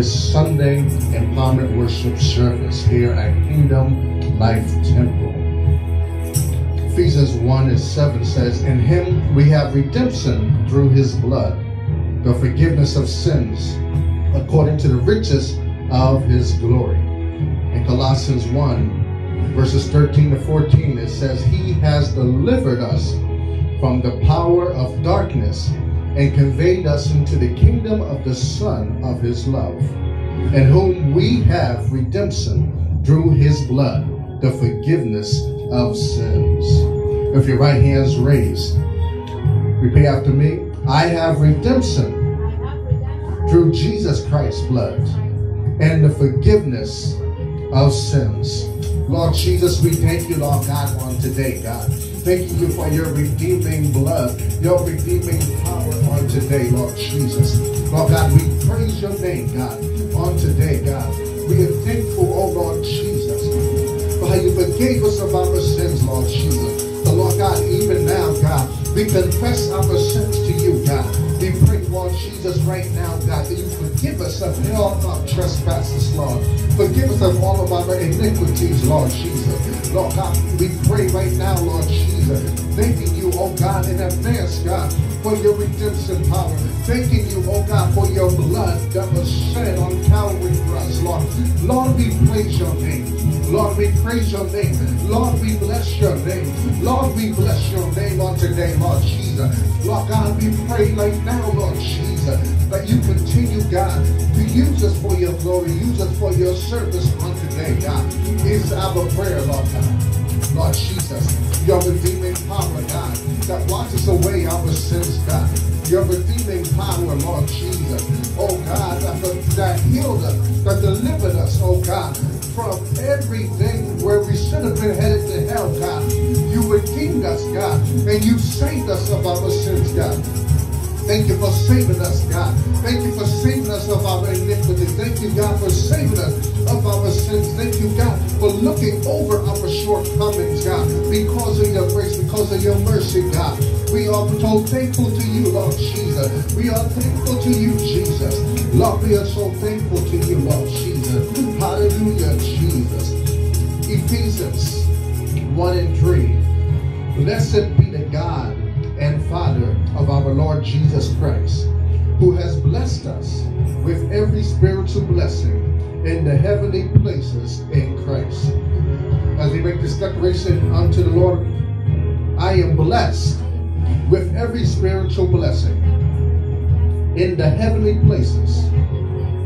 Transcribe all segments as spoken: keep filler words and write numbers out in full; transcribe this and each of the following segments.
this Sunday Empowerment Worship service here at Kingdom Life Temple. Ephesians one and seven says, "In him we have redemption through his blood, the forgiveness of sins, according to the riches of his glory." In Colossians one, verses thirteen to fourteen, it says, "He has delivered us from the power of darkness and conveyed us into the kingdom of the Son of his love, in whom we have redemption through his blood, the forgiveness of sins." If your right hand's raised, repeat after me. I have redemption through Jesus Christ's blood and the forgiveness of sins. Lord Jesus, we thank you, Lord God, on today, God. Thank you for your redeeming blood, your redeeming power on today, Lord Jesus. Lord God, we praise your name, God, on today, God. We are thankful, oh Lord Jesus, for how you forgave us of our sins, Lord Jesus. So, Lord God, even now, God, we confess our sins to you, God. We pray, Lord Jesus, right now, God, that you forgive us of all our trespasses, Lord. Forgive us of all of our iniquities, Lord Jesus. Lord God, we pray right now, Lord Jesus, thanking you, oh God, in advance, God, for your redemption power. Thanking you, oh God, for your blood that was shed on Calvary for us, Lord. Lord, we praise your name. Lord, we praise your name. Lord, we bless your name. Lord, we bless your name on today, Lord Jesus. Lord God, we pray right now, Lord Jesus, that you continue, God, to use us for your glory, use us for your service on today, God. It's our prayer, Lord God. Lord Jesus, your redeeming power, God, that washes away our sins, God. Your redeeming power, Lord Jesus, oh God, that, that healed us, that delivered us, oh God, from everything where we should have been headed to hell, God. You redeemed us, God, and you saved us of our sins, God. Thank you for saving us, God. Thank you for saving us of our iniquity. Thank you, God, for saving us of our sins. Thank you, God, for looking over our shortcomings, God, because of your grace, because of your mercy, God. We are so thankful to you, Lord Jesus. We are thankful to you, Jesus. Lord, we are so thankful to you, Lord Jesus. Hallelujah, Jesus. Ephesians one and three. Blessed be the God and Father of our Lord Jesus Christ, who has blessed us with every spiritual blessing in the heavenly places in Christ. As we make this declaration unto the Lord, I am blessed with every spiritual blessing in the heavenly places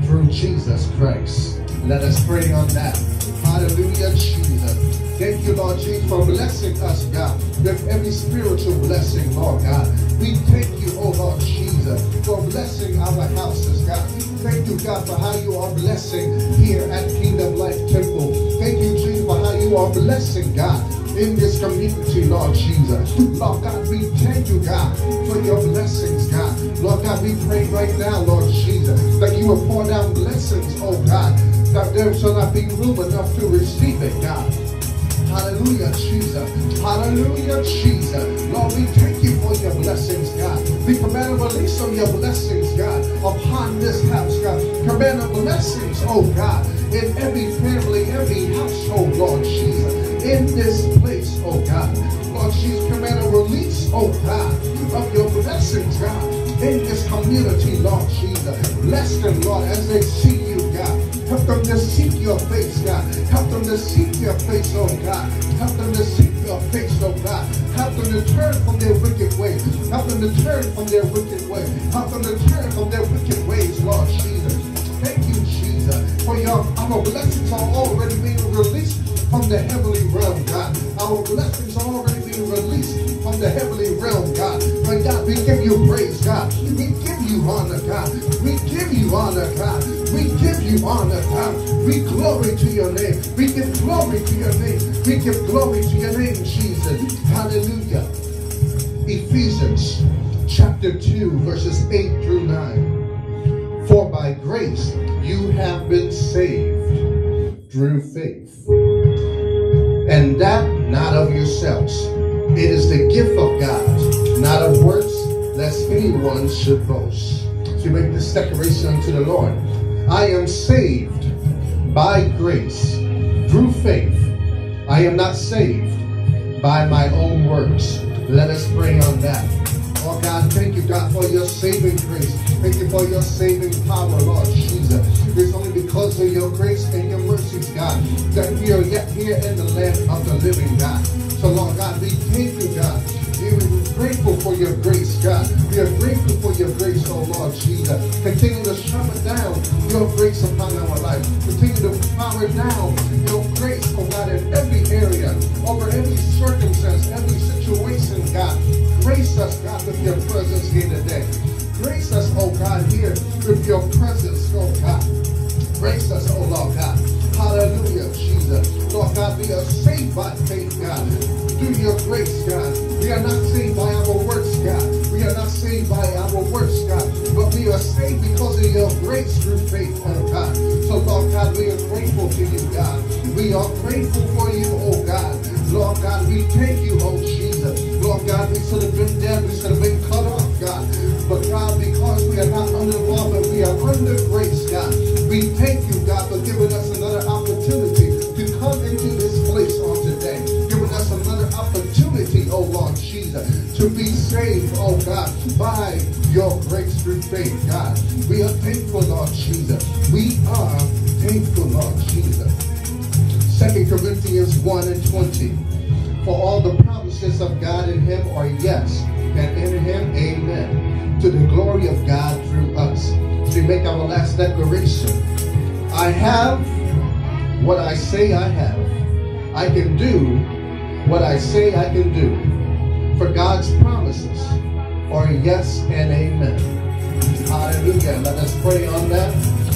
through Jesus Christ. Let us pray on that. Hallelujah, Jesus. Thank you, Lord Jesus, for blessing us, God, with every spiritual blessing, Lord God. We thank you, oh Lord Jesus, for blessing our houses, God. Thank you, God, for how you are blessing here at Kingdom Life Temple. Thank you, Jesus, for how you are blessing, God, in this community, Lord Jesus. Lord God, we thank you, God, for your blessings, God. Lord God, we pray right now, Lord Jesus, that you will pour down blessings, oh God, that there shall not be room enough to receive it, God. Hallelujah, Jesus. Hallelujah, Jesus. Lord, we thank you for your blessings, God. We command a release of your blessings, God, upon this house, God. Command a blessings, oh God, in every family, every household, Lord Jesus, in this place, oh God. Lord Jesus, command a release, oh God, of your blessings, God, in this community, Lord Jesus. Bless them, Lord, as they see you, God. Help them to seek your face, God. Help them to seek your face, oh God. Help them to seek your face, oh God. Help them to turn from their wicked ways. Help them to turn from their wicked ways. Help them to turn from their wicked ways, Lord Jesus. Thank you, Jesus, for your our blessings are already being released from the heavenly realm, God. Our blessings are already being released from the heavenly realm, God. But God, we give you praise, God. We give you honor, God. We give you honor, God. We give you honor, God. We glory to your name. We give glory to your name. We give glory to your name, Jesus. Hallelujah. Ephesians chapter two, verses eight through nine. For by grace you have been saved through faith, and that not of yourselves. It is the gift of God, not of works, lest anyone should boast. So you make this declaration unto the Lord. I am saved by grace through faith. I am not saved by my own works. Let us pray on that. Oh God, thank you, God, for your saving grace. Thank you for your saving power, Lord Jesus. It's only because of your grace and your mercies, God, that we are yet here in the land of the living, God. So, Lord God, we thank you, God. We're grateful for your grace, God. We are grateful for your grace, oh Lord Jesus. Continue to shower down your grace upon our life. Continue to shower down your grace, oh God, in every area, over every circumstance, every situation, God. Grace us, God, with your presence here today. Grace us, oh God, here with your presence, oh God. Grace us, oh Lord God. Hallelujah, Jesus. Lord God, we are saved by faith, God. Through your grace, God. We are not saved by our works, God. We are not saved by our works, God. But we are saved because of your grace through faith, oh God. So, Lord God, we are grateful to you, God. We are grateful for you, oh God. Lord God, we thank you, oh Jesus. Lord God, we should have been dead. We should have been cut off, God. But God, because we are not under law, but we are under grace, God. We thank you, God, for giving us another opportunity to come into this place on today. Giving us another opportunity, oh Lord Jesus, to be saved, oh God, by your grace through faith, God. We are thankful, Lord Jesus. We are thankful, Lord Jesus. Second Corinthians one and twenty. For all the promises of God in him are yes, and in him, amen, to the glory of God through us. As we make our last declaration, I have what I say I have. I can do what I say I can do. For God's promises are yes and amen. Hallelujah. Let us pray on that.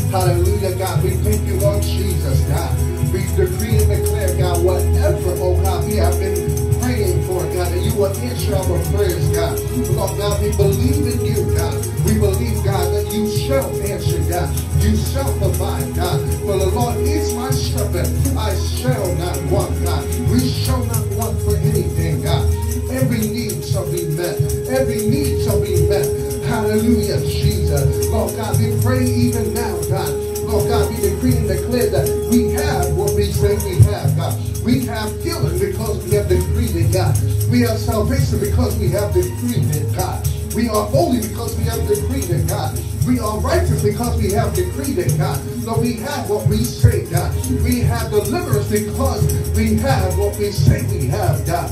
Hallelujah, God. We thank you, Lord Jesus, God. We decree and declare, God, whatever, oh God, we have been praying for, God, that you will answer our prayers, God. Lord God, we believe in you, God. We believe, God, that you shall answer, God. You shall provide, God. For the Lord is my shepherd. I shall not want, God. We shall not want for anything, God. Every need shall be met. Every need shall be met. Hallelujah, Jesus. Lord God, we pray even now, God. Lord God, we decree and declare that we have what we say we have, God. We have healing because we have decreed it, God. We have salvation because we have decreed it, God. We are holy because we have decreed it, God. We are righteous because we have decreed it, God. So we have what we say, God. We have deliverance because we have what we say we have, God.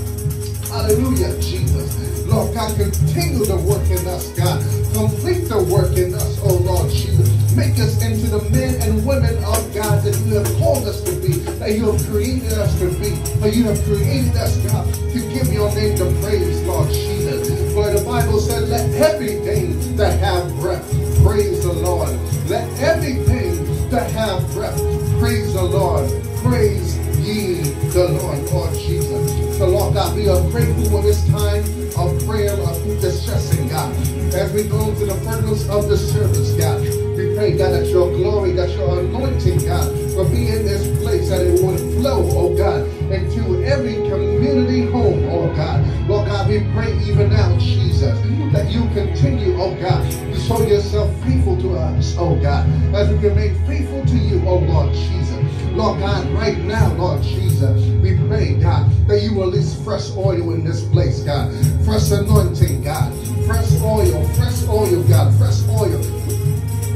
Hallelujah, Jesus. Lord God, continue the work in us, God. Complete the work in us, oh Lord Jesus. Make us into the men and women of God that you have called us to be, that you have created us to be, that you have created us, God, to give your name the praise, Lord Jesus. For the Bible said, let everything that have breath praise the Lord. Let everything that have breath praise the Lord. Praise ye the Lord, Lord Jesus. So, Lord God, we are grateful for this time of prayer of intercession, God. As we go to the furnace of the service, God, we pray, God, that your glory, that your anointing, God, will be in this place, that it will flow, oh God, into every community home, oh God. Lord God, we pray even now, Jesus, that you continue, oh God, to show yourself faithful to us, oh God, as we remain faithful to you, oh Lord Jesus. Lord God, right now, Lord Jesus, we pray, God, that you release fresh oil in this place, God. Fresh anointing, God. Fresh oil, fresh oil, God. Fresh oil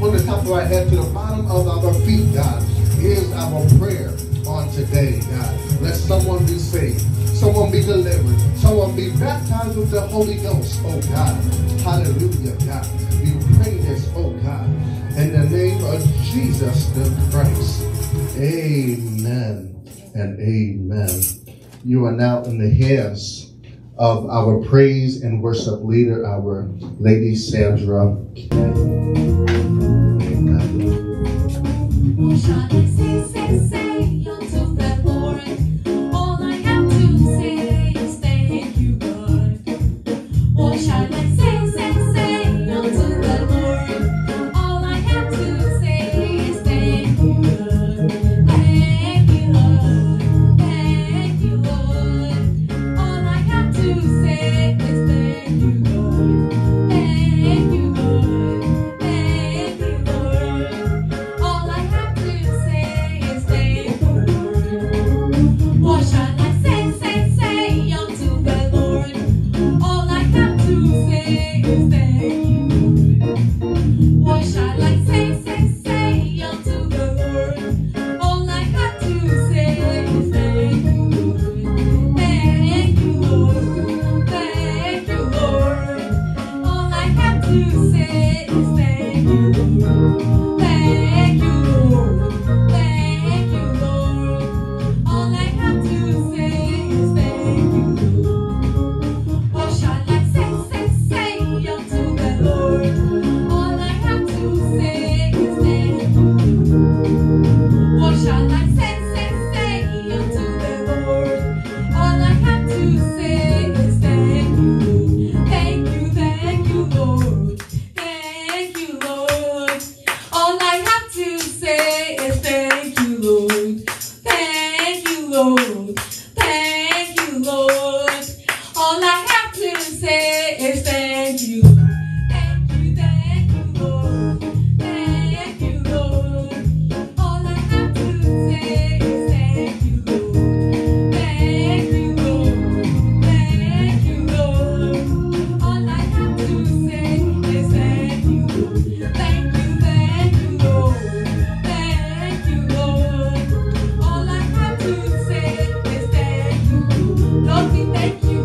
from the top of our head to the bottom of our feet, God. Here's our prayer on today, God. Let someone be saved. Someone be delivered. Someone be baptized with the Holy Ghost, oh God. Hallelujah, God. We pray this, oh God, in the name of Jesus the Christ. Amen and amen. You are now in the hands of our praise and worship leader, our Lady Sandra Canyon. All I have to say is thank you. Thank you, thank you, Lord. Thank you, Lord. All I have to say is thank you, Lord. Thank you, Lord. Thank you, Lord. All I have to say is thank you, Lord. Thank you, thank you, Lord. Thank you, Lord. All I have to say is thank you, Lord. Lord, we thank you.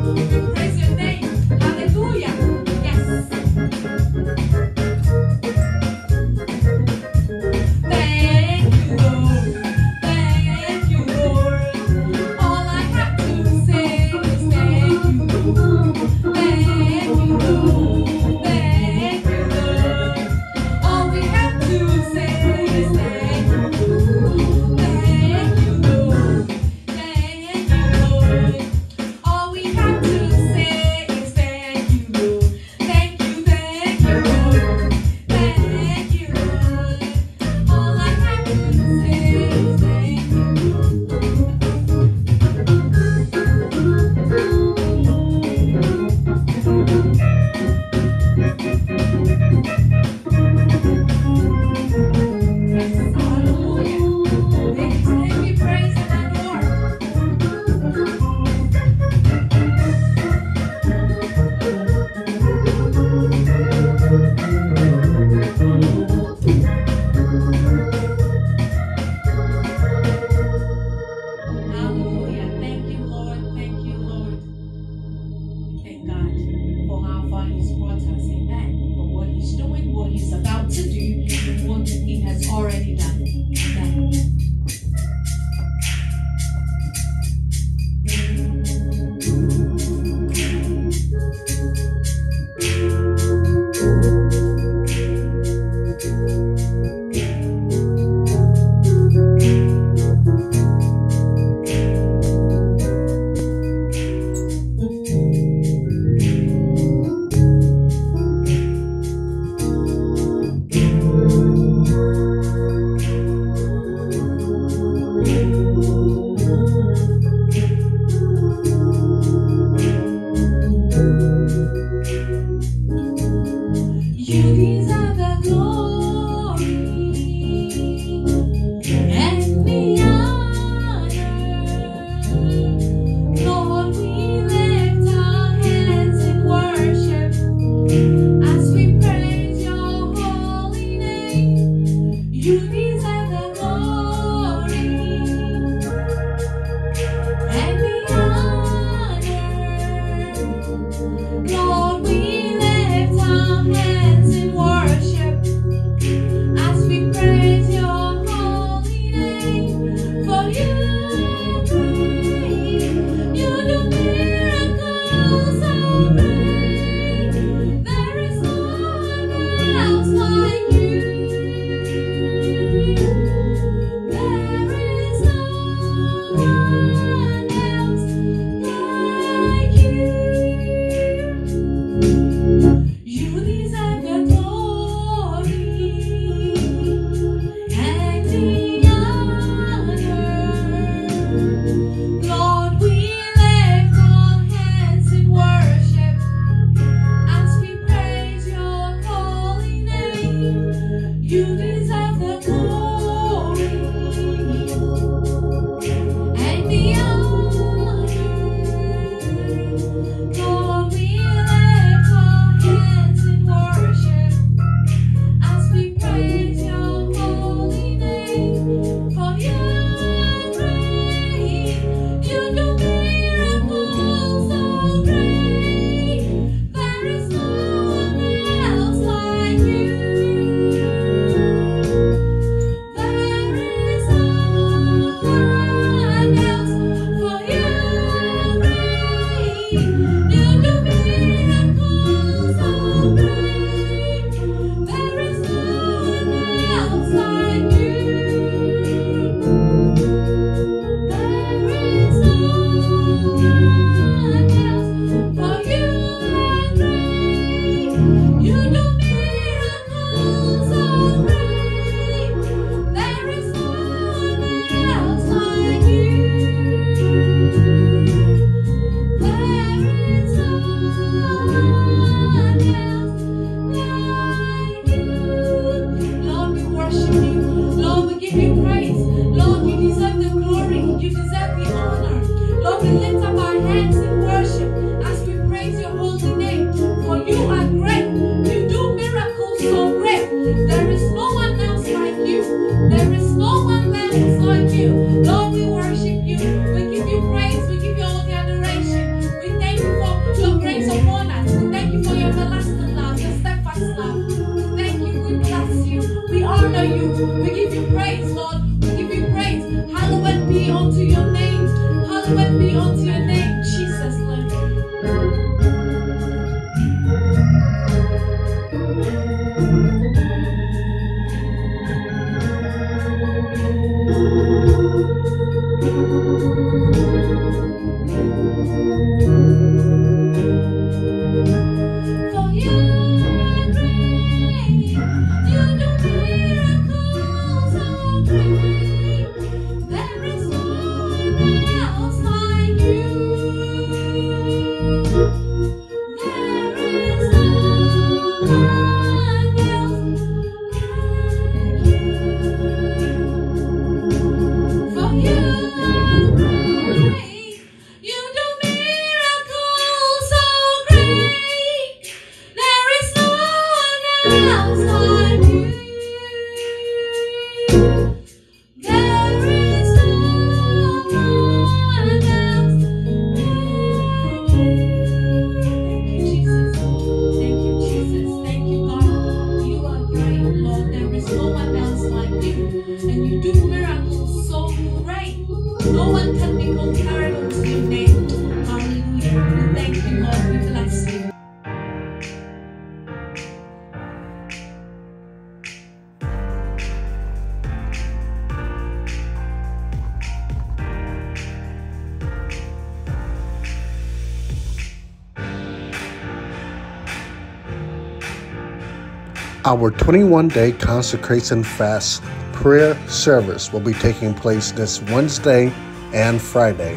Our twenty-one day consecration fast prayer service will be taking place this Wednesday and Friday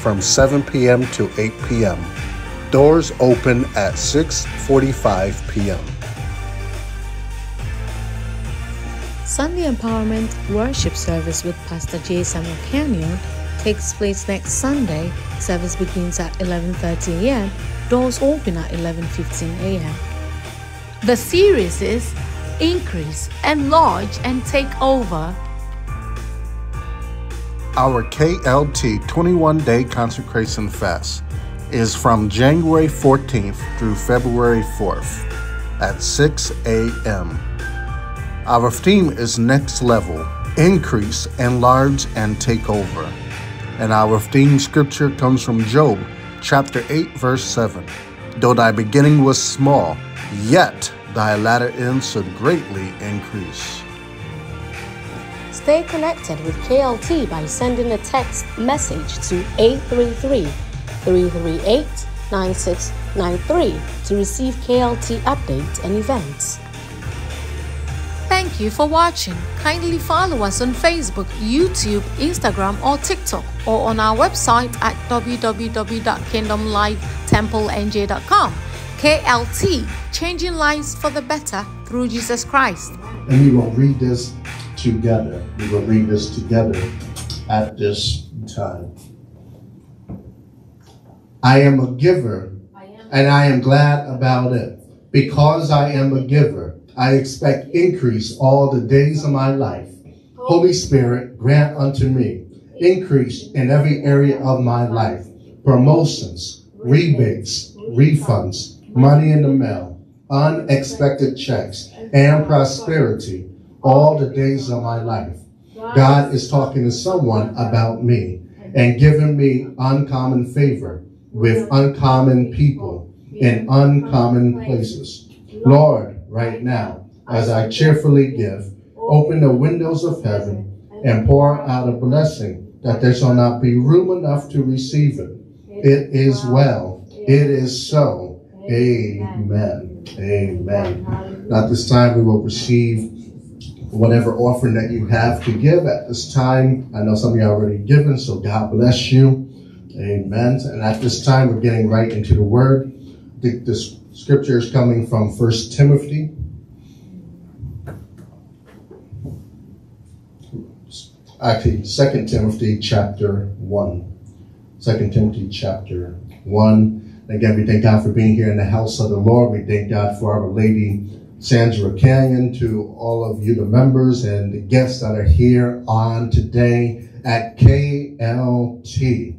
from seven p m to eight p m Doors open at six forty-five p m Sunday Empowerment Worship Service with Pastor J. Samuel Canion takes place next Sunday. Service begins at eleven thirty a m Doors open at eleven fifteen a m The series is Increase, Enlarge, and Take Over. Our K L T twenty-one day Consecration Fast is from January fourteenth through February fourth at six a m Our theme is Next Level, Increase, Enlarge, and Take Over. And our theme scripture comes from Job chapter eight, verse seven. Though thy beginning was small, yet thy latter end should greatly increase. Stay connected with K L T by sending a text message to eight three three, three three eight, nine six nine three to receive K L T updates and events. Thank you for watching. Kindly follow us on Facebook, YouTube, Instagram, or TikTok, or on our website at w w w dot kingdom life temple n j dot com. K L T, changing lives for the better through Jesus Christ. And we will read this together. We will read this together at this time. I am a giver, I am. and I am glad about it. Because I am a giver, I expect increase all the days of my life. Holy Spirit, grant unto me increase in every area of my life. Promotions, rebates, refunds, money in the mail, unexpected checks, and prosperity all the days of my life. God is talking to someone about me and giving me uncommon favor with uncommon people in uncommon places. Lord, right now, as I cheerfully give, open the windows of heaven and pour out a blessing that there shall not be room enough to receive it. It is well. It is so. Amen. Amen. Amen. Now at this time we will receive whatever offering that you have to give at this time. I know some of you are already given, so God bless you. Amen. And at this time, we're getting right into the word. The, the scripture is coming from First Timothy. Actually, Second Timothy chapter one. Second Timothy chapter one. Again, we thank God for being here in the house of the Lord. We thank God for our lady, Sandra Canyon, to all of you, the members and the guests that are here on today at K L T.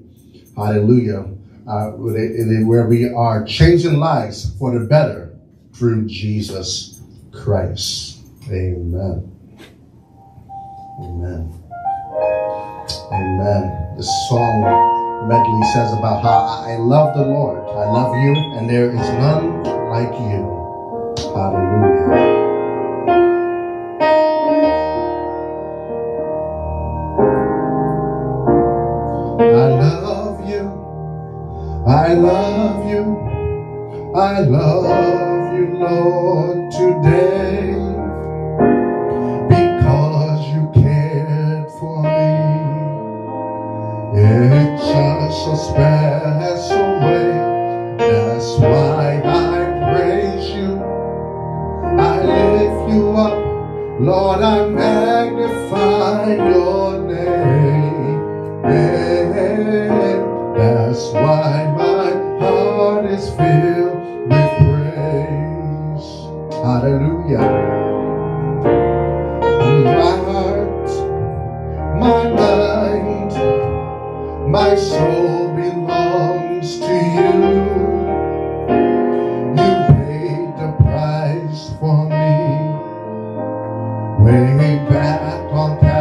Hallelujah. Uh, where we are changing lives for the better through Jesus Christ. Amen. Amen. Amen. This song medley says about how I love the Lord. I love you, and there is none like you. Hallelujah. I love you, I love you, I love you, Lord, today, because you cared for me in such a special way. That's why I praise you. I lift you up, Lord, I magnify your name. And that's why my heart is filled with praise. Hallelujah. My heart, my mind, my soul belongs to you. Way back on Calvary,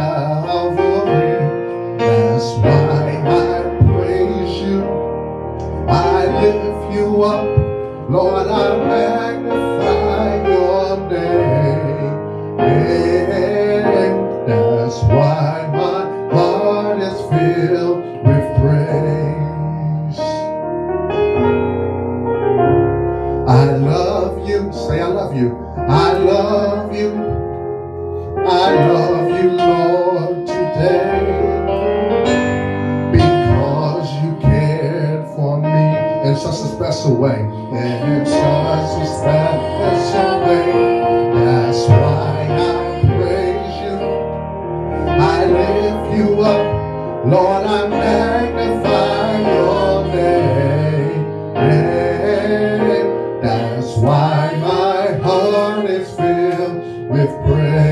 that's why I praise you. I lift you up, Lord, I magnify your name. And that's why my heart is filled with praise. I love you, say I love you, I love you. I love you, Lord, today, because you cared for me in such a special way, in such a special way. That's why I praise you. I lift you up, Lord, I magnify your name. That's why my heart is filled with praise.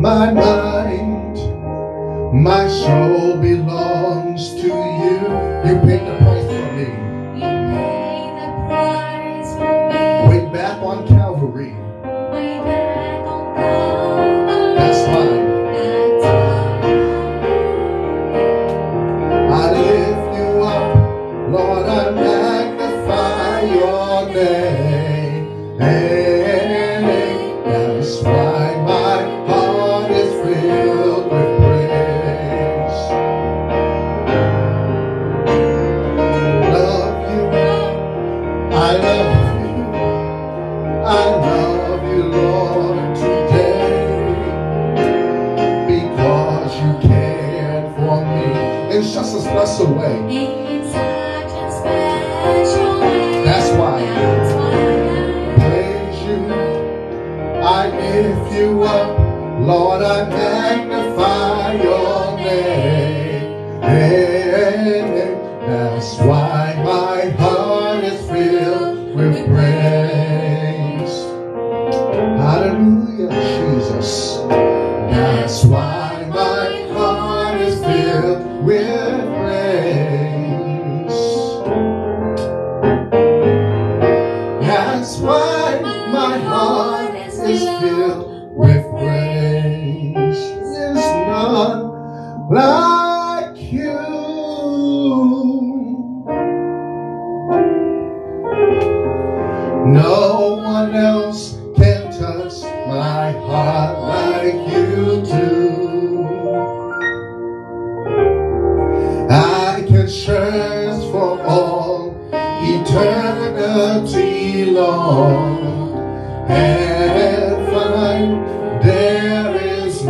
My mind, my soul belongs to you. You paid the price for me. You paid the price for me. Way back on Calvary. Way back on Calvary. That's why. That's why. I lift you up, Lord, I magnify your name. Hey, that's why my special way. In such a special way. That's why. That's why I praise you. I lift you up, Lord, I magnify your name. That's why my heart is filled with praise. Hallelujah, Jesus. That's why my heart is filled with like you. No one else can touch my heart like you do. I can search for all eternity long and find there is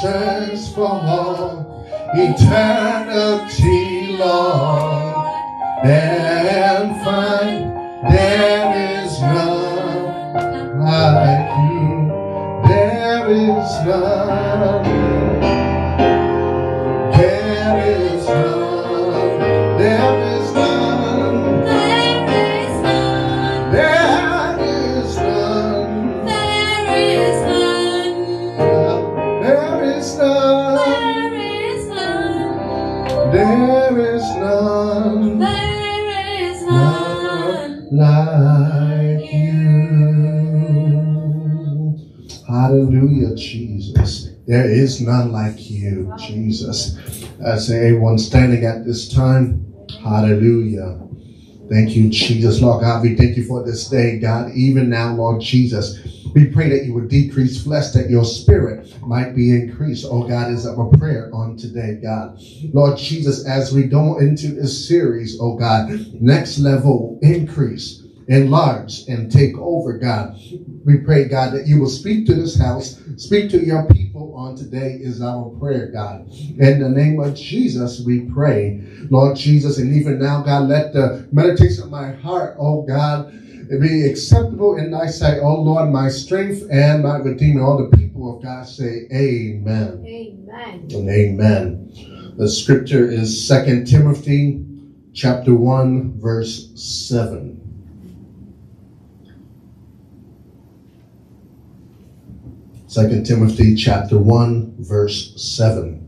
sins for all eternity long, and find there is none like you. There is none. There is none. There is none. There is none. There is none. There is none. There is none. There is none, there is none, none like you. Hallelujah, Jesus. There is none like you, Jesus. As everyone standing at this time, hallelujah. Thank you, Jesus. Lord God, we thank you for this day, God. Even now, Lord Jesus, we pray that you would decrease flesh, that your spirit might be increased. Oh, God, is up a prayer on today, God. Lord Jesus, as we go into this series, oh, God, next level, increase, enlarge, and take over, God. We pray, God, that you will speak to this house, speak to your people on today is our prayer, God. In the name of Jesus, we pray, Lord Jesus. And even now, God, let the meditation of my heart, oh God, be acceptable in thy sight, oh Lord, my strength and my redeemer. All the people of God say amen. Amen. And amen. The scripture is Second Timothy chapter one, verse seven. Second Timothy chapter one, verse seven.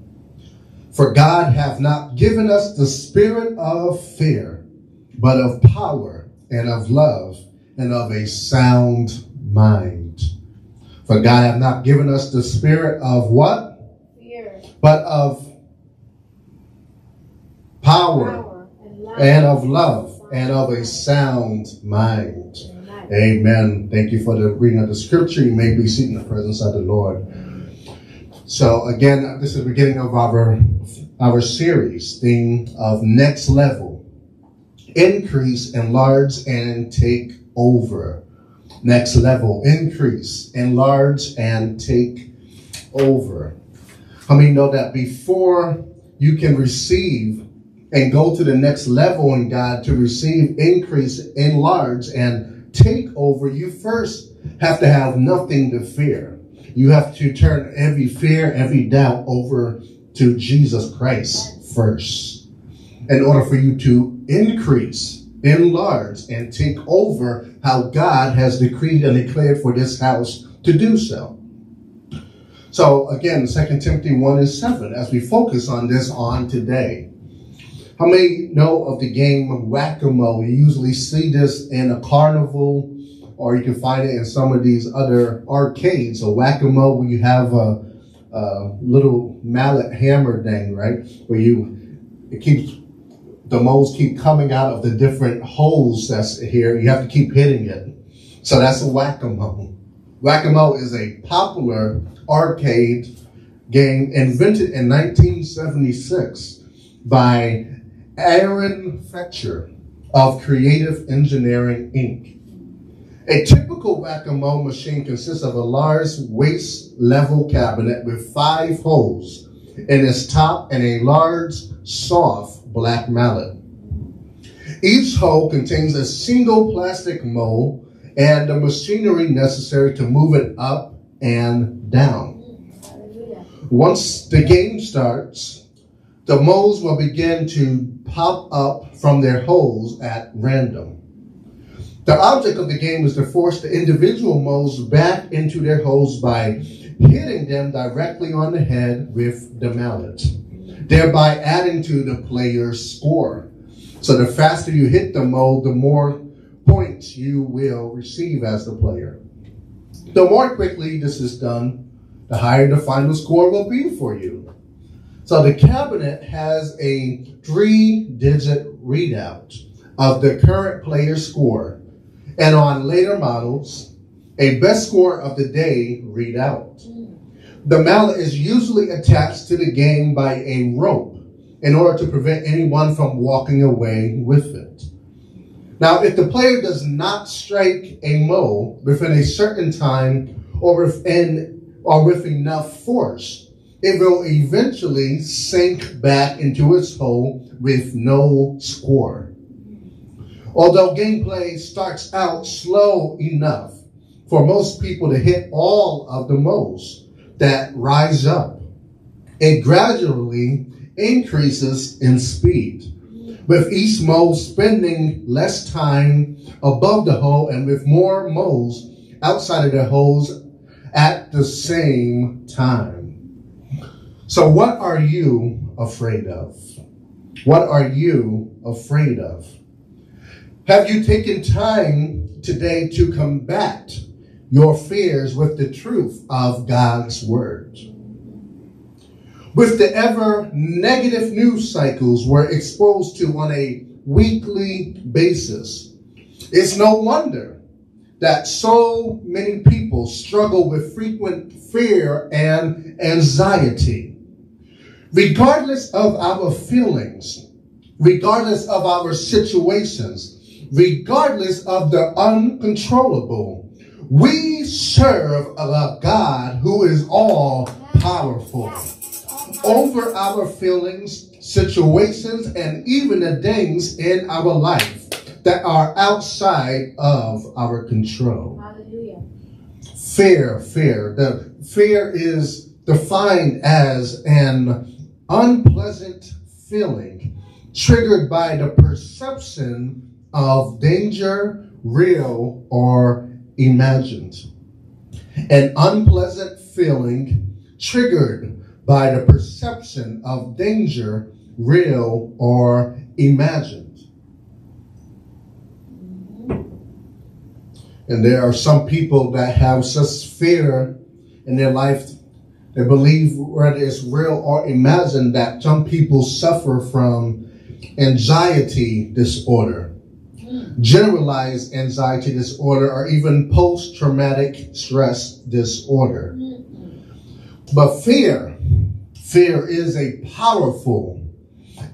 For God hath not given us the spirit of fear, but of power and of love and of a sound mind. For God hath not given us the spirit of what? Fear. But of power, power and, love, and of love and of a sound mind. Amen. Thank you for the reading of the scripture. You may be seated in the presence of the Lord. So again, this is the beginning of our, our series, theme of next level, increase, enlarge, and take over. Next level, increase, enlarge, and take over. How many know that before you can receive and go to the next level in God, to receive increase, enlarge, and take over, you first have to have nothing to fear. You have to turn every fear, every doubt over to Jesus Christ first. In order for you to increase, enlarge, and take over how God has decreed and declared for this house to do so. So again, Second Timothy one and seven, as we focus on this on today. How many know of the game of whack-a-mole? You usually see this in a carnival, or you can find it in some of these other arcades. A whack-a-mole where you have a, a little mallet hammer thing, right? Where you, it keeps, the moles keep coming out of the different holes that's here. You have to keep hitting it. So that's a whack-a-mole. Whack-a-mole is a popular arcade game invented in nineteen seventy-six by Aaron Fetcher of Creative Engineering Incorporated. A typical whack-a-mole machine consists of a large waist level cabinet with five holes in its top and a large soft black mallet. Each hole contains a single plastic mole and the machinery necessary to move it up and down. Once the game starts, the moles will begin to pop up from their holes at random. The object of the game is to force the individual moles back into their holes by hitting them directly on the head with the mallet, thereby adding to the player's score. So the faster you hit the mole, the more points you will receive as the player. The more quickly this is done, the higher the final score will be for you. So the cabinet has a three-digit readout of the current player's score, and on later models, a best score of the day readout. The mallet is usually attached to the game by a rope in order to prevent anyone from walking away with it. Now, if the player does not strike a mole within a certain time or within, or with enough force, it will eventually sink back into its hole with no score. Although gameplay starts out slow enough for most people to hit all of the moles that rise up, it gradually increases in speed, with each mole spending less time above the hole and with more moles outside of the holes at the same time. So what are you afraid of? What are you afraid of? Have you taken time today to combat your fears with the truth of God's word? With the ever negative news cycles we're exposed to on a weekly basis, it's no wonder that so many people struggle with frequent fear and anxiety. Regardless of our feelings, regardless of our situations, regardless of the uncontrollable, we serve a God who is all powerful over our feelings, situations, and even the things in our life that are outside of our control. Hallelujah. Fear, fear. The fear is defined as an unpleasant feeling triggered by the perception of danger, real or imagined. An unpleasant feeling triggered by the perception of danger, real or imagined. And there are some people that have such fear in their life, they believe, whether it's real or imagined, that some people suffer from anxiety disorder, generalized anxiety disorder, or even post-traumatic stress disorder. But fear, fear is a powerful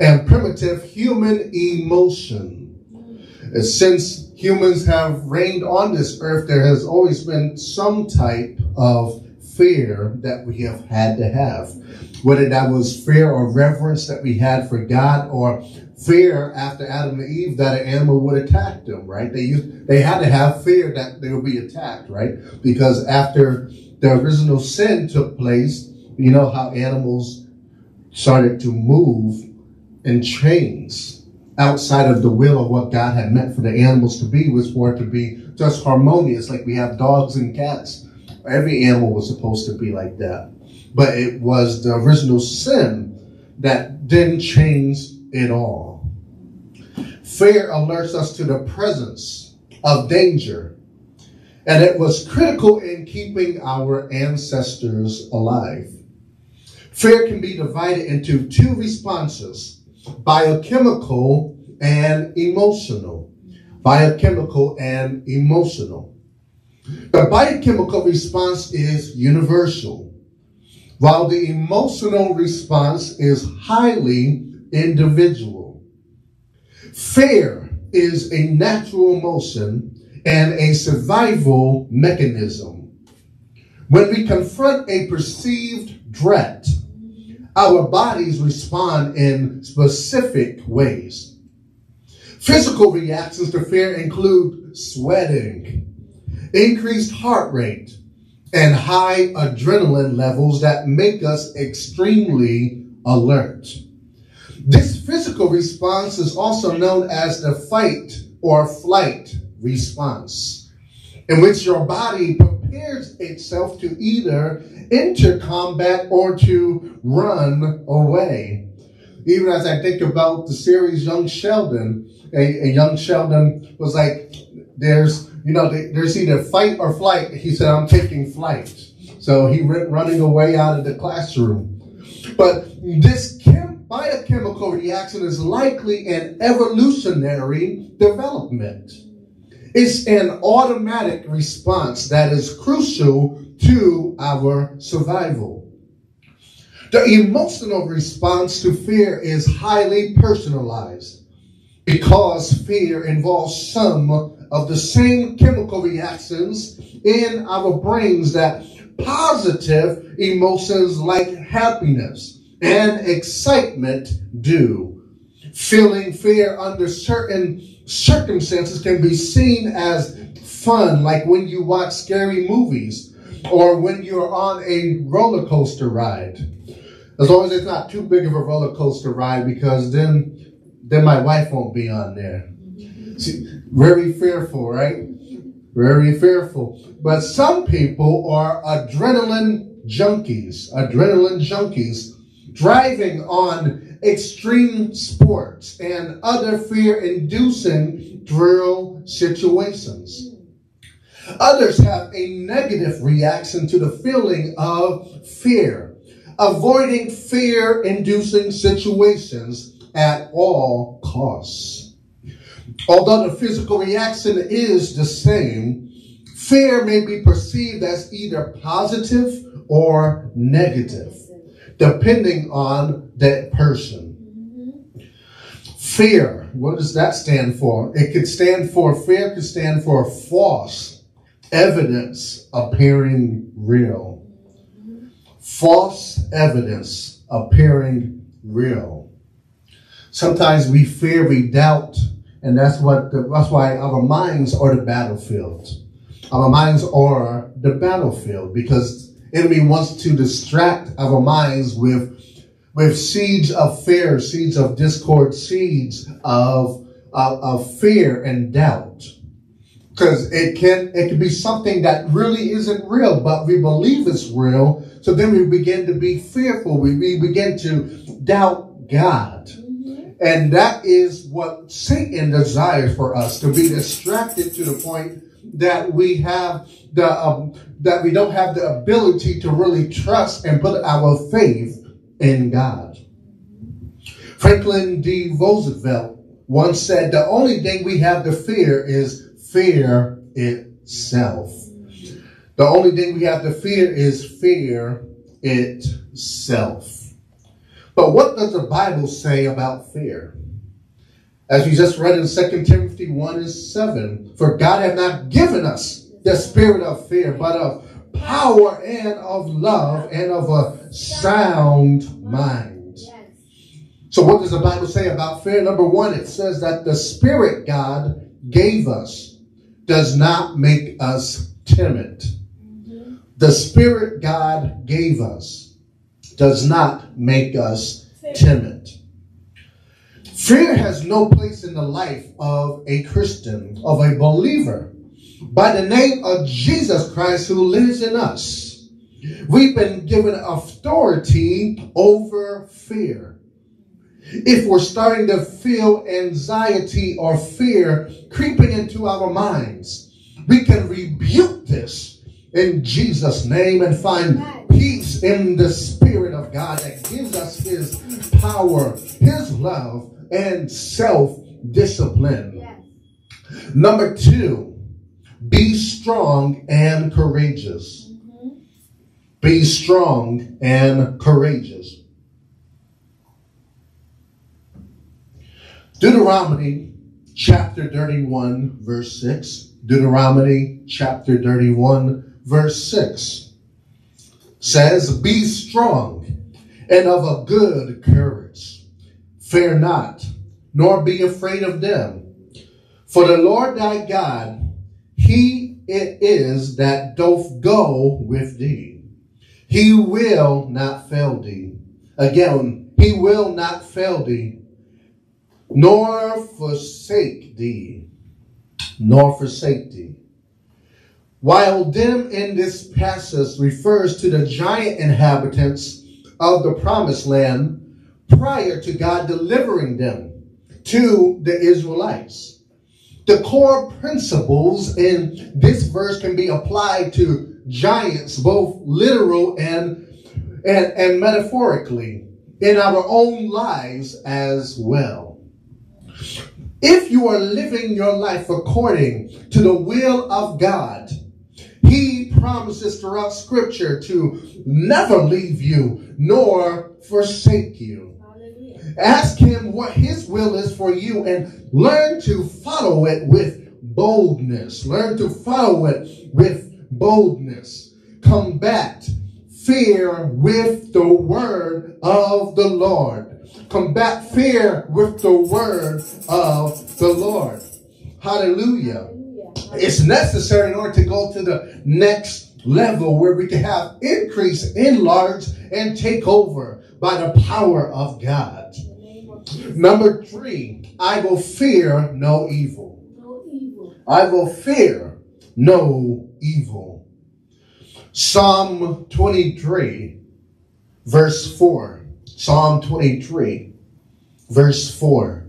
and primitive human emotion. Since humans have reigned on this earth, there has always been some type of fear that we have had to have, whether that was fear or reverence that we had for God, or fear after Adam and Eve that an animal would attack them, right? They used, they had to have fear that they would be attacked, right? Because after the original sin took place, you know how animals started to move in chains outside of the will of what God had meant for the animals to be, was for it to be just harmonious, like we have dogs and cats. Every animal was supposed to be like that. But it was the original sin that then changed it all. Fear alerts us to the presence of danger, and it was critical in keeping our ancestors alive. Fear can be divided into two responses: biochemical and emotional. Biochemical and emotional. The biochemical response is universal, while the emotional response is highly individual. Fear is a natural emotion and a survival mechanism. When we confront a perceived threat, our bodies respond in specific ways. Physical reactions to fear include sweating, increased heart rate, and high adrenaline levels that make us extremely alert. This physical response is also known as the fight or flight response, in which your body prepares itself to either enter combat or to run away. Even as I think about the series Young Sheldon, a, a Young Sheldon was like, there's You know, there's either fight or flight. He said, I'm taking flight. So he went running away out of the classroom. But this chem- biochemical reaction is likely an evolutionary development. It's an automatic response that is crucial to our survival. The emotional response to fear is highly personalized because fear involves some of the same chemical reactions in our brains that positive emotions like happiness and excitement do. Feeling fear under certain circumstances can be seen as fun, like when you watch scary movies or when you're on a roller coaster ride. As long as it's not too big of a roller coaster ride, because then then my wife won't be on there. See, very fearful, right? Very fearful. But some people are adrenaline junkies, adrenaline junkies, driving on extreme sports and other fear-inducing thrill situations. Others have a negative reaction to the feeling of fear, avoiding fear-inducing situations at all costs. Although the physical reaction is the same, fear may be perceived as either positive or negative, depending on that person. Fear, what does that stand for? It could stand for, fear could stand for false evidence appearing real. False evidence appearing real. Sometimes we fear, we doubt, and that's what the, that's why our minds are the battlefield. Our minds are the battlefield, because enemy wants to distract our minds with, with seeds of fear, seeds of discord, seeds of, of, of fear and doubt. Because it can, it can be something that really isn't real, but we believe it's real. So then we begin to be fearful. We, we begin to doubt God. And that is what Satan desires for us, to be distracted to the point that we have the um, that we don't have the ability to really trust and put our faith in God. Franklin D. Roosevelt once said, "The only thing we have to fear is fear itself." The only thing we have to fear is fear itself. But what does the Bible say about fear? As we just read in Second Timothy one and seven, "For God hath not given us the spirit of fear, but of power and of love and of a sound mind." So what does the Bible say about fear? Number one, it says that the spirit God gave us does not make us timid. The spirit God gave us does not make us timid. Fear has no place in the life of a Christian, of a believer. By the name of Jesus Christ who lives in us, we've been given authority over fear. If we're starting to feel anxiety or fear creeping into our minds, we can rebuke this in Jesus' name and find peace in the Spirit of God that gives us His power, His love, and self-discipline. Yes. Number two, be strong and courageous. Mm-hmm. Be strong and courageous. Deuteronomy chapter thirty-one, verse six. Deuteronomy chapter thirty-one, verse six says, "Be strong and of a good courage. Fear not, nor be afraid of them. For the Lord thy God, he it is that doth go with thee. He will not fail thee." Again, he will not fail thee, nor forsake thee, nor forsake thee. While them in this passage refers to the giant inhabitants of the promised land, prior to God delivering them to the Israelites. The core principles in this verse can be applied to giants, both literal and, and, and metaphorically, in our own lives as well. If you are living your life according to the will of God, He promises throughout Scripture to never leave you nor forsake you. Ask him what his will is for you and learn to follow it with boldness. Learn to follow it with boldness. Combat fear with the word of the Lord. Combat fear with the word of the Lord. Hallelujah. It's necessary in order to go to the next level where we can have increase, enlarge, and take over by the power of God. Number three, I will fear no evil. I will fear no evil. Psalm twenty-three, verse four. Psalm twenty-three, verse four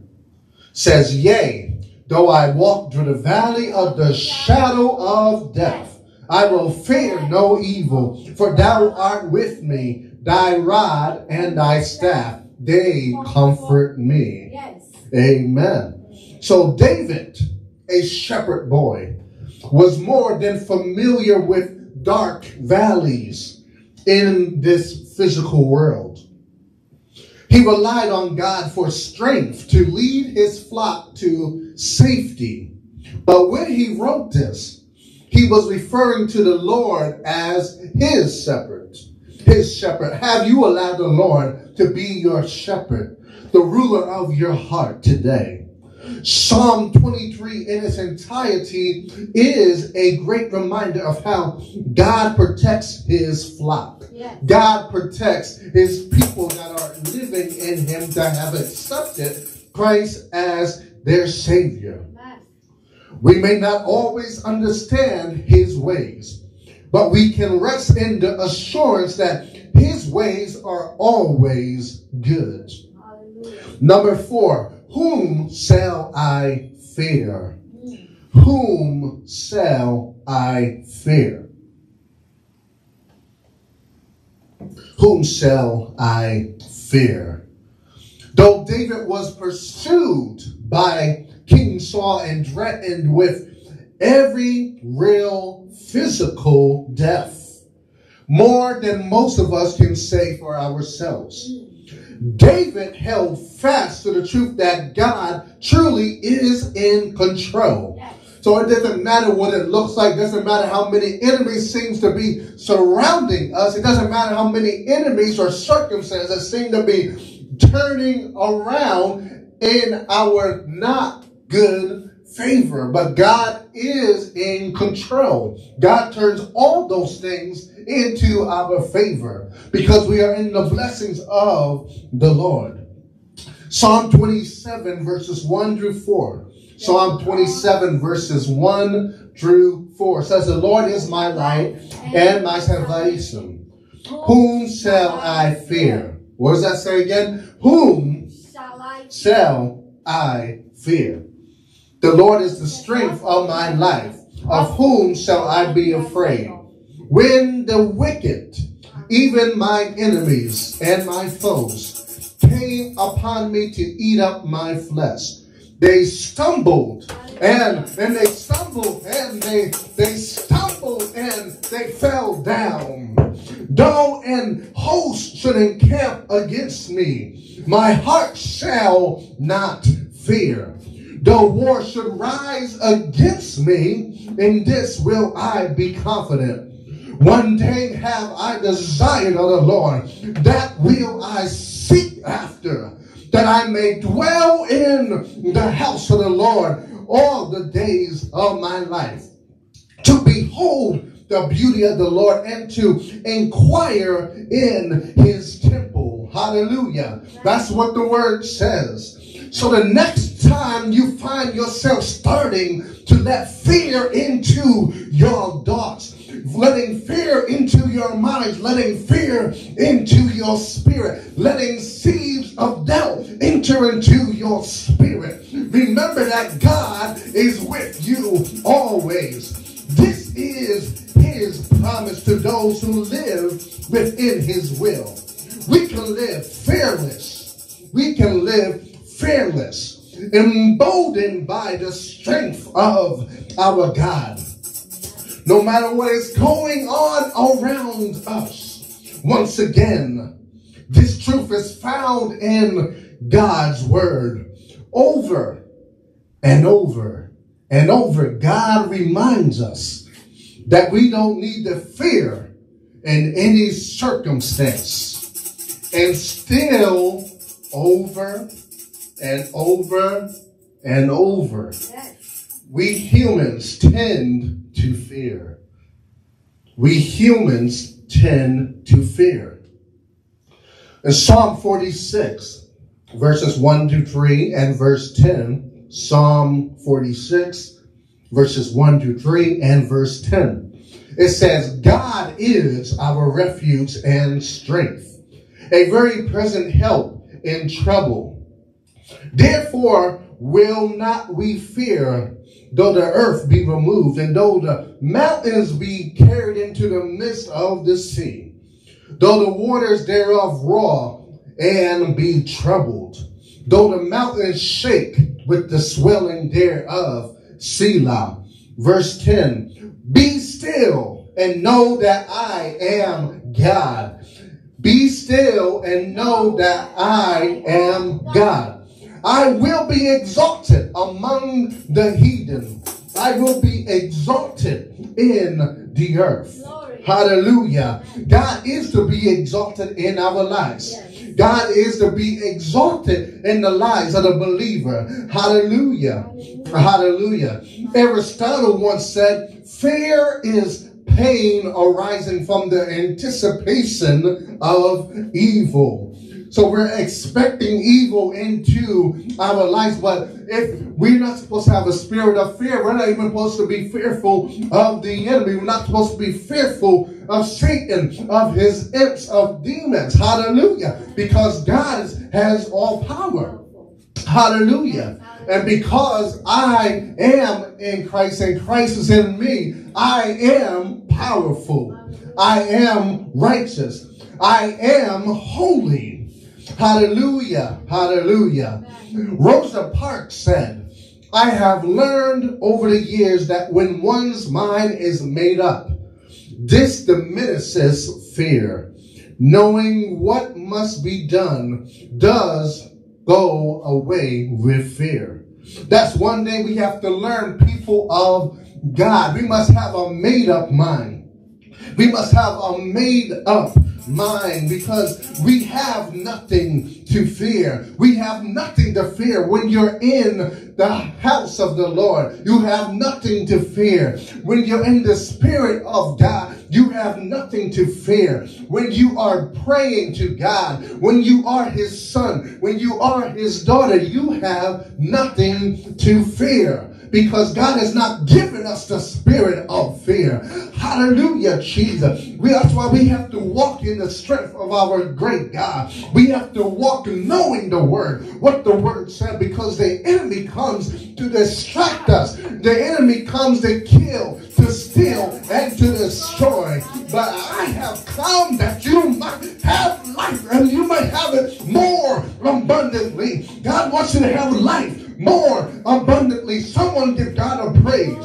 says, yea, though I walk through the valley of the shadow of death, I will fear no evil, for thou art with me, thy rod and thy staff, they comfort me. Yes. Amen. So David, a shepherd boy, was more than familiar with dark valleys in this physical world. He relied on God for strength to lead his flock to safety. But when he wrote this, he was referring to the Lord as his shepherd. His shepherd. Have you allowed the Lord to be your shepherd, the ruler of your heart today? Psalm twenty-three in its entirety is a great reminder of how God protects his flock. Yes. God protects his people that are living in him, that have accepted Christ as their Savior. We may not always understand his ways, but we can rest in the assurance that his ways are always good. Hallelujah. Number four, whom shall I fear? Whom shall I fear? Whom shall I fear? Though David was pursued by King Saul and threatened with every real physical death, more than most of us can say for ourselves, David held fast to the truth that God truly is in control. So it doesn't matter what it looks like. It doesn't matter how many enemies seems to be surrounding us. It doesn't matter how many enemies or circumstances seem to be turning around in our not good favor. But God is in control. God turns all those things into our favor because we are in the blessings of the Lord. Psalm twenty-seven verses one through four. Psalm twenty-seven verses one through four says, the Lord is my light and my salvation. Whom shall I fear? What does that say again? Whom shall I, shall I fear? The Lord is the strength of my life. Of whom shall I be afraid? When the wicked, even my enemies and my foes, came upon me to eat up my flesh, they stumbled and, and they stumbled and they, they stumbled and they fell down. Though an host should encamp against me, my heart shall not fear. Though war should rise against me, in this will I be confident. One thing have I desired of the Lord, that will I seek after, that I may dwell in the house of the Lord all the days of my life, to behold the beauty of the Lord and to inquire in his temple. Hallelujah. That's what the word says. So the next time you find yourself starting to let fear into your thoughts, letting fear into your mind, letting fear into your spirit, letting seeds of doubt enter into your spirit, remember that God is with you always. This is his promise to those who live within his will. We can live fearless. We can live fearless, emboldened by the strength of our God. No matter what is going on around us, once again, this truth is found in God's word. Over and over and over, God reminds us that we don't need to fear in any circumstance, and still over and over and over. Yes. We humans tend to fear. We humans tend to fear. In Psalm forty-six, verses one to three and verse ten, Psalm forty-six, verses one to three and verse ten. It says, God is our refuge and strength, a very present help in trouble. Therefore will not we fear, though the earth be removed, and though the mountains be carried into the midst of the sea, though the waters thereof roar and be troubled, though the mountains shake with the swelling thereof. Selah. Verse ten. Be still and know that I am God. Be still and know that I am God. I will be exalted among the heathen. I will be exalted in the earth. Glory. Hallelujah. God is to be exalted in our lives. Yes. God is to be exalted in the lives of the believer. Hallelujah. Hallelujah. Hallelujah. Aristotle once said, fear is pain arising from the anticipation of evil. So we're expecting evil into our lives, but if we're not supposed to have a spirit of fear, we're not even supposed to be fearful of the enemy. We're not supposed to be fearful of Satan, of his imps, of demons. Hallelujah. Because God has all power. Hallelujah. And because I am in Christ and Christ is in me, I am powerful. I am righteous. I am holy. Hallelujah, hallelujah. Rosa Parks said, I have learned over the years that when one's mind is made up, this diminishes fear. Knowing what must be done does go away with fear. That's one thing we have to learn, people of God. We must have a made-up mind. We must have a made-up mind because we have nothing to fear. We have nothing to fear when you're in the house of the Lord. You have nothing to fear. When you're in the Spirit of God, you have nothing to fear. When you are praying to God, when you are His son, when you are His daughter, you have nothing to fear. Because God has not given us the spirit of fear. Hallelujah, Jesus. We, that's why we have to walk in the strength of our great God. We have to walk knowing the word, what the word said, because the enemy comes to distract us. The enemy comes to kill, to steal, and to destroy. But I have come that you might have life, and you might have it more abundantly. God wants you to have life more abundantly. Someone give God a praise.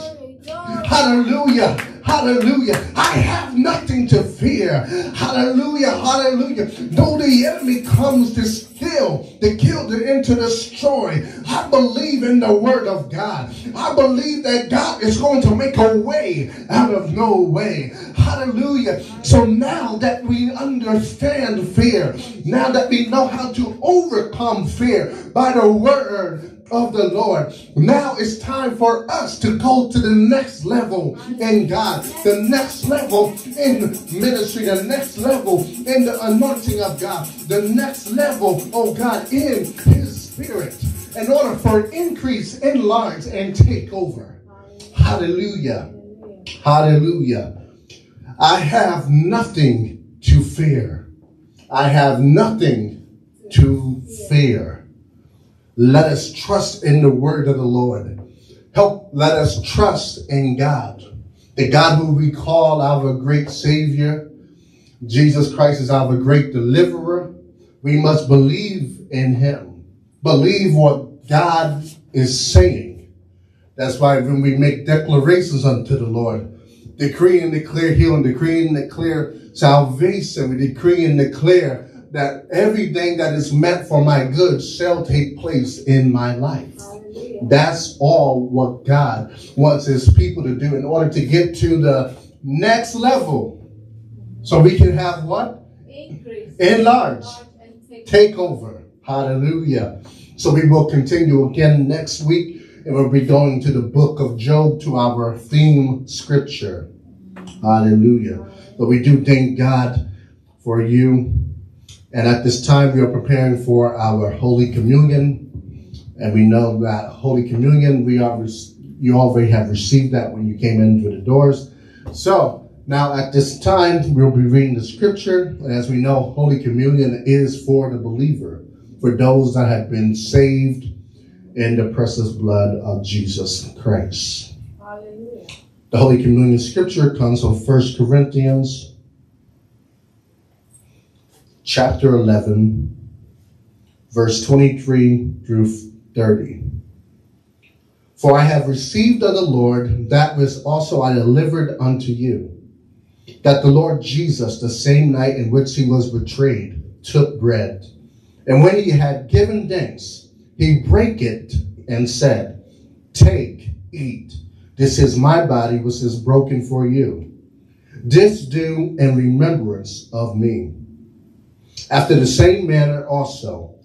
Hallelujah. Hallelujah. I have nothing to fear. Hallelujah. Hallelujah. Though the enemy comes to steal, to kill, and to destroy, I believe in the word of God. I believe that God is going to make a way out of no way. Hallelujah. So now that we understand fear, now that we know how to overcome fear by the word of the Lord, now it's time for us to go to the next level in God, the next level in ministry, the next level in the anointing of God, the next level, oh God, in His Spirit, in order for an increase, enlarge, and take over. Hallelujah. Hallelujah. I have nothing to fear. I have nothing to fear. Let us trust in the word of the Lord. Help, let us trust in God. The God who we call our great Savior. Jesus Christ is our great deliverer. We must believe in Him. Believe what God is saying. That's why when we make declarations unto the Lord, decree and declare healing, decree and declare salvation, we decree and declare that everything that is meant for my good shall take place in my life. Hallelujah. That's all what God wants His people to do in order to get to the next level So we can have what? Increase. Enlarge. Take, take over. Hallelujah. So we will continue again next week, and we'll be going to the book of Job, to our theme scripture. Hallelujah. But we do thank God for you. And at this time, we are preparing for our Holy Communion. And we know that Holy Communion, we are you already have received that when you came in through the doors. So now at this time, we'll be reading the scripture. And as we know, Holy Communion is for the believer, for those that have been saved in the precious blood of Jesus Christ. Hallelujah. The Holy Communion scripture comes from First Corinthians chapter eleven, verse twenty-three through thirty. For I have received of the Lord that which also I delivered unto you, that the Lord Jesus, the same night in which he was betrayed, took bread. And when he had given thanks, he brake it and said, Take, eat. This is my body, which is broken for you. This do in remembrance of me. After the same manner also,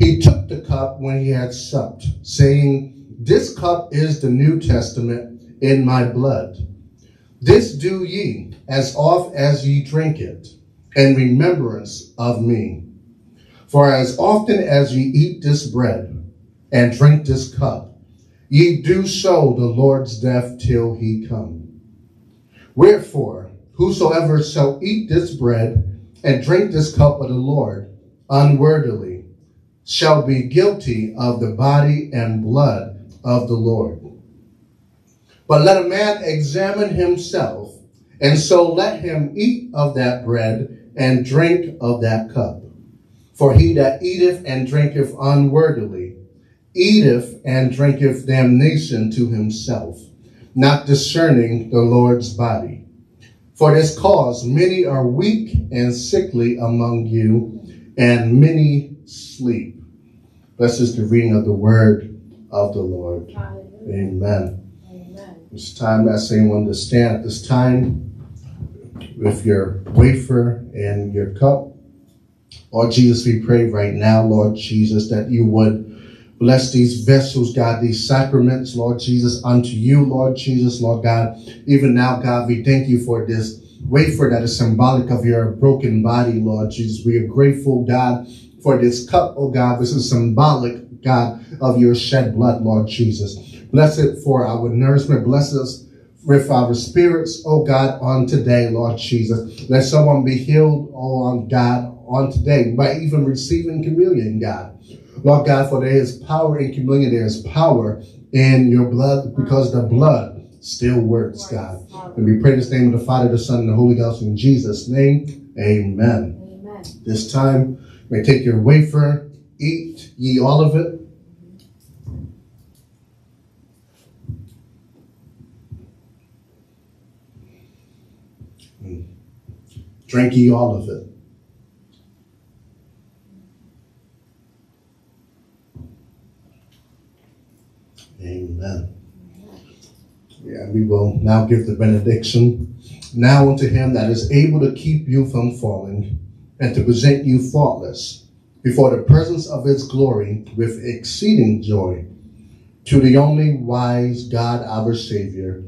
he took the cup when he had supped, saying, This cup is the New Testament in my blood. This do ye, as oft as ye drink it, in remembrance of me. For as often as ye eat this bread and drink this cup, ye do show the Lord's death till he come. Wherefore, whosoever shall eat this bread and drink this cup of the Lord unworthily shall be guilty of the body and blood of the Lord. But let a man examine himself, and so let him eat of that bread and drink of that cup. For he that eateth and drinketh unworthily, eateth and drinketh damnation to himself, not discerning the Lord's body. For this cause many are weak and sickly among you, and many sleep. This is the reading of the word of the Lord. Hallelujah. Amen. Amen. It's time that anyone to stand at this time with your wafer and your cup. Lord Jesus, we pray right now, Lord Jesus, that you would bless these vessels, God, these sacraments, Lord Jesus, unto you, Lord Jesus, Lord God. Even now, God, we thank you for this wafer that is symbolic of your broken body, Lord Jesus. We are grateful, God, for this cup, oh God, which is symbolic, God, of your shed blood, Lord Jesus. Bless it for our nourishment. Bless us with our spirits, oh God, on today, Lord Jesus. Let someone be healed, oh God, on today, by even receiving communion, God. Lord God, for there is power in communion. There is power in your blood, because the blood still works, God. And we pray this name of the Father, the Son, and the Holy Ghost, in Jesus' name. Amen. Amen. This time, may take your wafer, eat ye all of it. Drink ye all of it. Amen. Yeah, we will now give the benediction. Now unto him that is able to keep you from falling, and to present you faultless before the presence of his glory with exceeding joy, to the only wise God our Savior,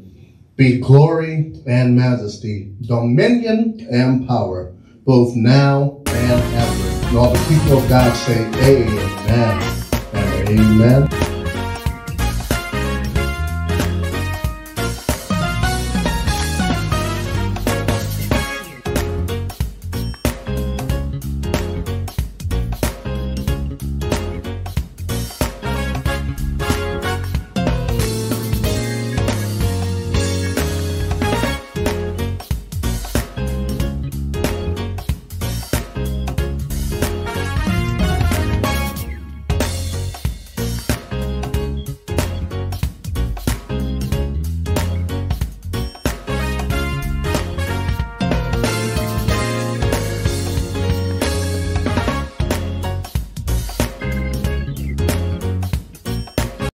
be glory and majesty, dominion and power, both now and ever. And all the people of God say amen and amen.